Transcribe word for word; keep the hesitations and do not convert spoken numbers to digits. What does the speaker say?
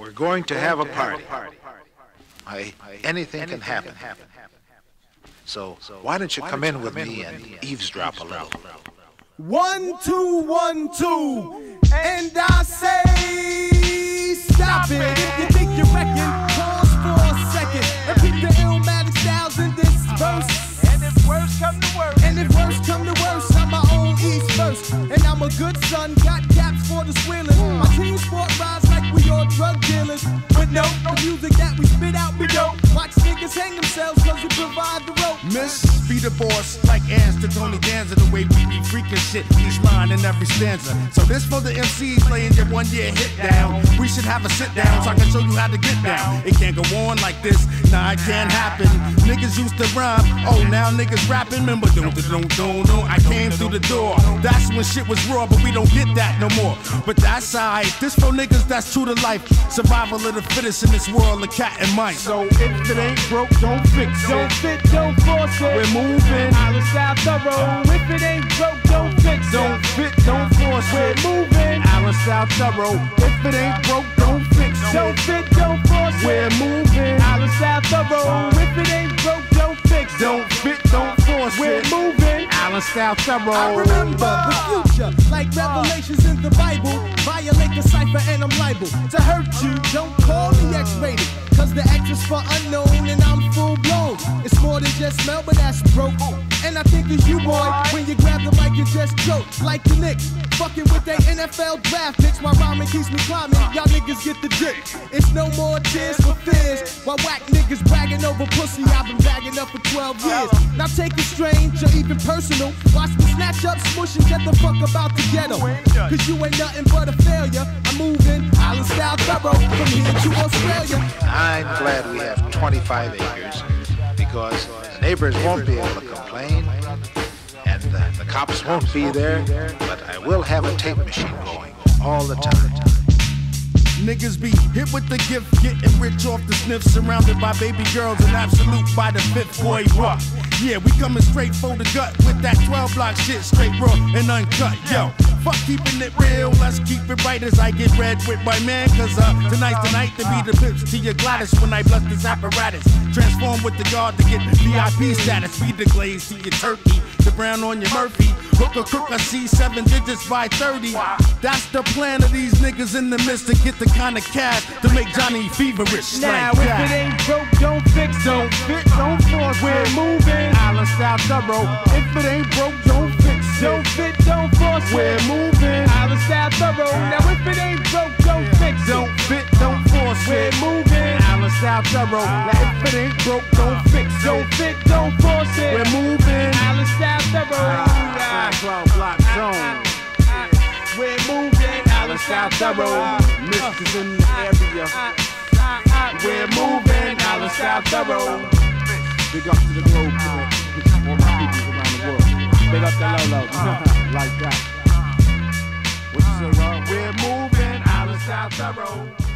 We're going to have a party. I, anything can happen. So why don't you come in with me and eavesdrop a little? One, two, one, two, and I say stop it. If you think you reckon, pause for a second and keep the illmatic styles in this verse. And if worse come to worse, and if worse come to worse, I'm my own East first, and I'm a good son. Got caps for the swillin'. My team sport rides like we all drug dealers. But no, the music that we spit out, we don't watch niggas hang themselves 'cause we provide the rope. Miss be the boss, like ass to Tony Danza. The way we be freaking shit, each line in every stanza. So this for the M Cs playing your one year hit down. We should have a sit down so I can show you how to get down. It can't go on like this, nah it can't happen. Niggas used to rhyme, oh now niggas rapping. Remember don't don't don't don't. I came through the door. That's when shit was raw, but we don't get that no more. But that's alright. This for niggas that's true to life. Survival of the fittest in this world of cat and mice. So if it ain't broke, don't fix it. Don't fit, don't force it. We're moving. Our style thorough. If it ain't broke, don't fix it. Don't fit, don't force it. We're moving. Our style thorough. If it ain't broke, don't fix it. Don't fit, don't force it. We're moving. Our style thorough. If it ain't broke, don't fix it. Don't fit, don't force it. We're moving. Our style thorough. I remember the future, like revelations in the Bible. Violate the cipher and I'm liable to hurt you. Don't call me X-rated, 'cause the X is for unknown and I'm full blown. It's more than just smell, but that's broke. And I think it's you, boy, when you grab the mic, you just joke. Like the Knicks, fucking with they N F L draft picks. My rhyming keeps me climbing, y'all niggas get the drip. It's no more tears for fears, while whack niggas bragging over pussy. I've been bagging up for twelve years. Now take it strange or even personal. Watch me snatch up, smush and get the fuck about the ghetto. 'Cause you ain't nothing but a failure. I'm moving, island style thorough, from here to Australia. I'm glad we have twenty-five acres, because the neighbors won't be able to complain, and the, the cops won't be there, but I will have a tape machine going all the time. Niggas be hit with the gift, getting rich off the sniff, surrounded by baby girls and absolute by the fifth boy rock. Yeah, we coming straight for the gut with that twelve block shit, straight raw and uncut. Yo, fuck keeping it real, let's keep it right as I get red with my man. 'Cause uh, tonight's the night to be the pips to your Gladys when I bless this apparatus. Transform with the guard to get the V I P status. Be the glaze to your turkey, the brown on your Murphy. Hook a crook, I see seven digits by thirty. That's the plan of these niggas in the midst, to get the kind of cash to make Johnny feverish. Now if it ain't broke, don't fix it. Don't fit, don't force it. We're moving. Island style thorough. If it ain't broke, don't fix it. Don't fit, don't force it. We're moving. Island style thorough. Now if it ain't broke, don't fix it. Don't fit, don't force it. We're moving. Island style thorough. Now if it ain't broke, don't fix it. Don't fit, don't force it. We're moving. Island style thorough. Block zone. We're moving. Island style thorough. Mists in the area. We're moving, island style thorough. Big up to the globe, all my people around the world. Big up to Lolo, like that. What you say, Rob? We're moving, island style thorough.